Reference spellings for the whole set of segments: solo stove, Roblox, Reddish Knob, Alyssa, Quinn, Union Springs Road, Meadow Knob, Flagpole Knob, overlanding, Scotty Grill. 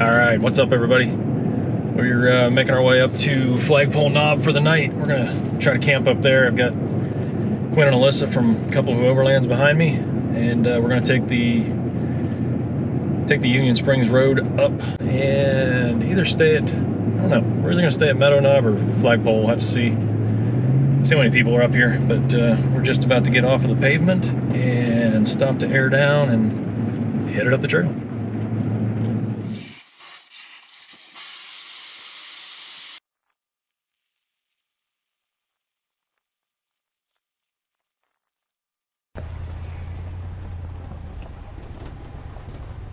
All right, what's up, everybody? We're making our way up to Flagpole Knob for the night. We're gonna try to camp up there. I've got Quinn and Alyssa from a couple of overlands behind me, and we're gonna take the Union Springs Road up and either stay at, I don't know, we're either gonna stay at Meadow Knob or Flagpole. We'll have to see how many people are up here, but we're just about to get off of the pavement and stop to air down and hit it up the trail.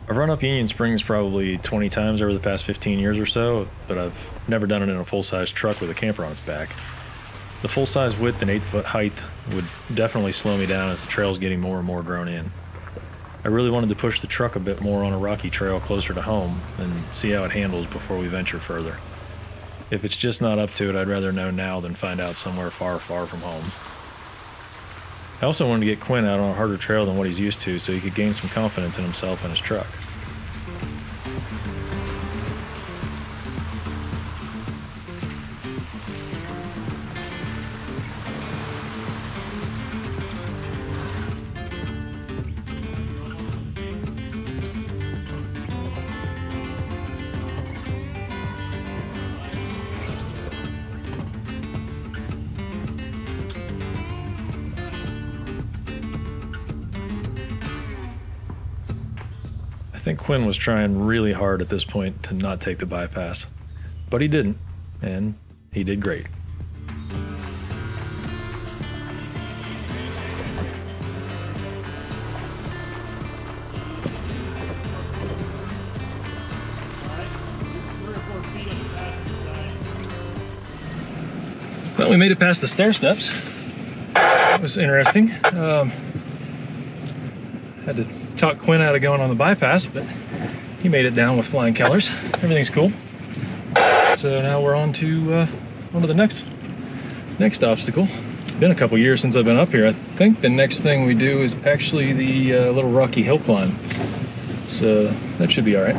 I've run up Union Springs probably 20 times over the past 15 years or so, but I've never done it in a full-size truck with a camper on its back. The full-size width and 8-foot height would definitely slow me down as the trail's getting more and more grown in. I really wanted to push the truck a bit more on a rocky trail closer to home and see how it handles before we venture further. If it's just not up to it, I'd rather know now than find out somewhere far, far from home. I also wanted to get Quinn out on a harder trail than what he's used to so he could gain some confidence in himself and his truck. I think Quinn was trying really hard at this point to not take the bypass, but he didn't, and he did great. Well, we made it past the stair steps. That was interesting. Had to talk Quinn out of going on the bypass, but he made it down with flying colors. Everything's cool. So now we're on to the next obstacle. It's been a couple years since I've been up here. I think the next thing we do is actually the little rocky hill climb. So that should be all right.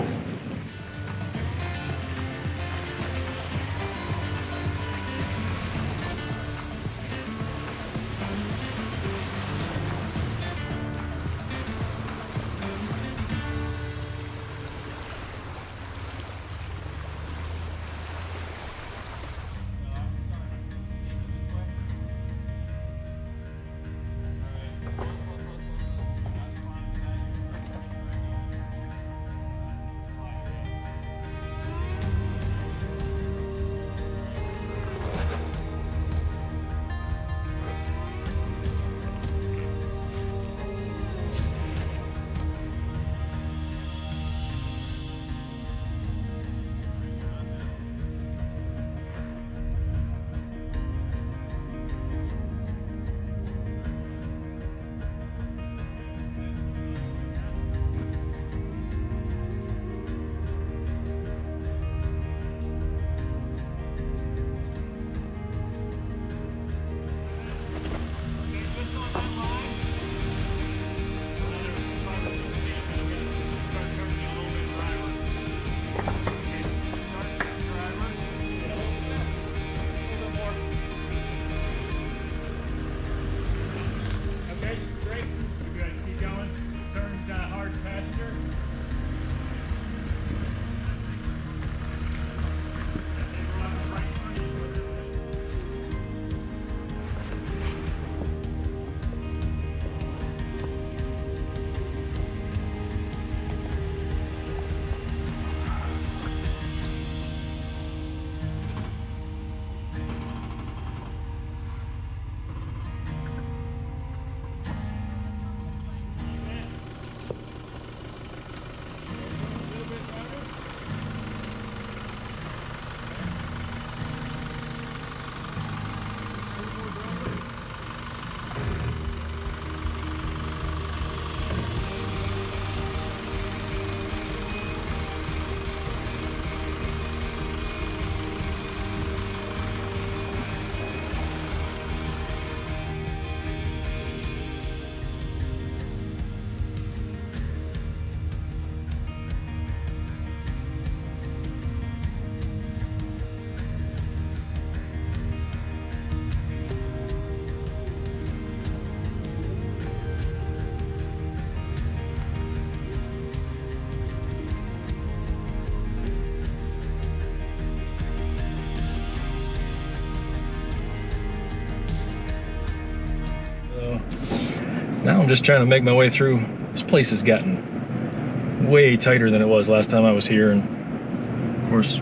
now I'm just trying to make my way through. This place has gotten way tighter than it was last time I was here, and of course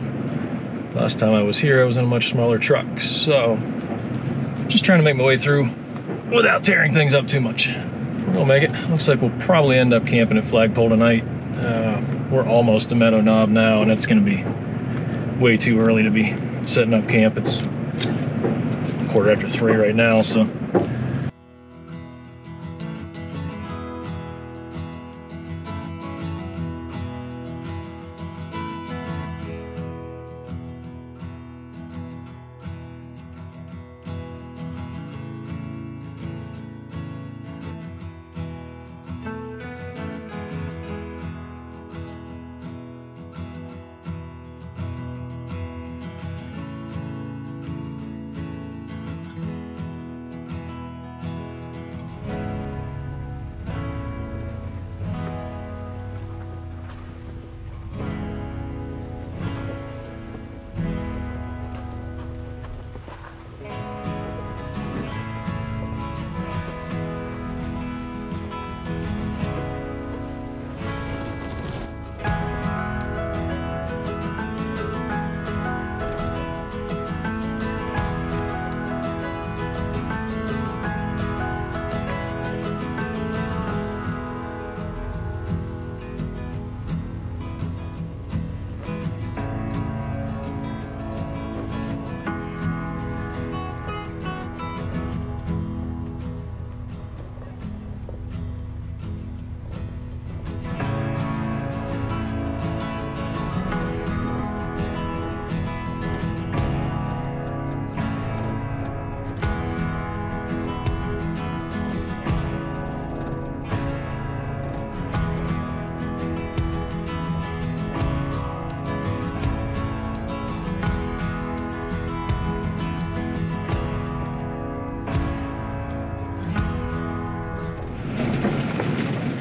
last time I was here I was in a much smaller truck, so just trying to make my way through without tearing things up too much. We'll make it. Looks like we'll probably end up camping at Flagpole tonight. We're almost to Meadow Knob now, and it's gonna be way too early to be setting up camp. It's 3:15 right now, so.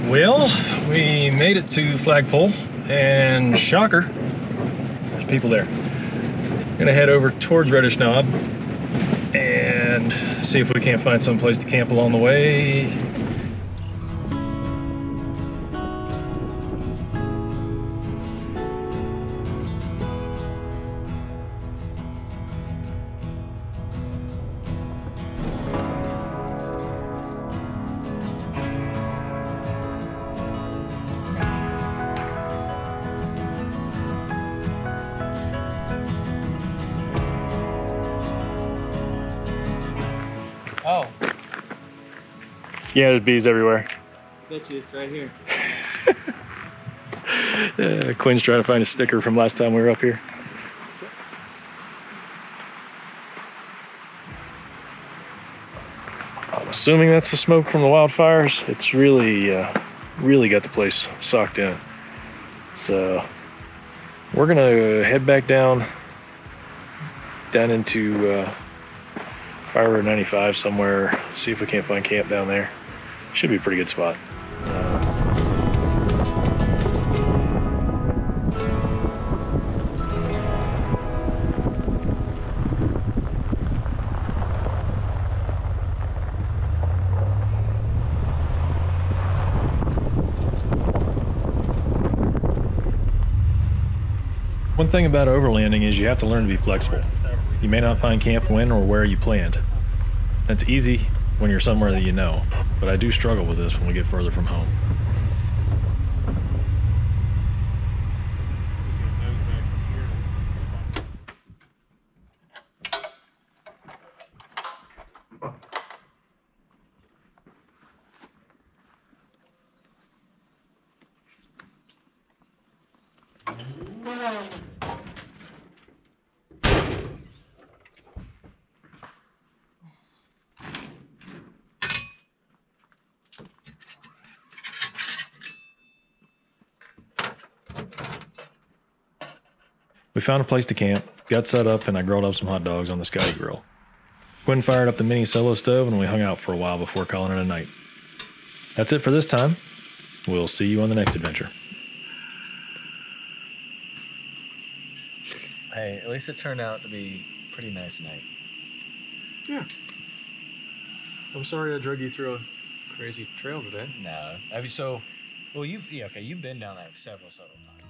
Well, we made it to Flagpole, and shocker, there's people there. I'm gonna head over towards Reddish Knob and see if we can't find some place to camp along the way. Yeah, there's bees everywhere. Bet you it's right here. Quinn's trying to find a sticker from last time we were up here. I'm assuming that's the smoke from the wildfires. It's really, really got the place socked in. So we're gonna head back down into Fire Road 95 somewhere. See if we can't find camp down there. Should be a pretty good spot. One thing about overlanding is you have to learn to be flexible. You may not find camp when or where you planned. That's easy when you're somewhere that you know, but I do struggle with this when we get further from home. We found a place to camp, got set up, and I grilled up some hot dogs on the Scotty Grill. Quinn fired up the mini solo stove, and we hung out for a while before calling it a night. That's it for this time. We'll see you on the next adventure. Hey, at least it turned out to be a pretty nice night. Yeah. I'm sorry I drug you through a crazy trail today. No. Have you, so, well, you've been down there several times.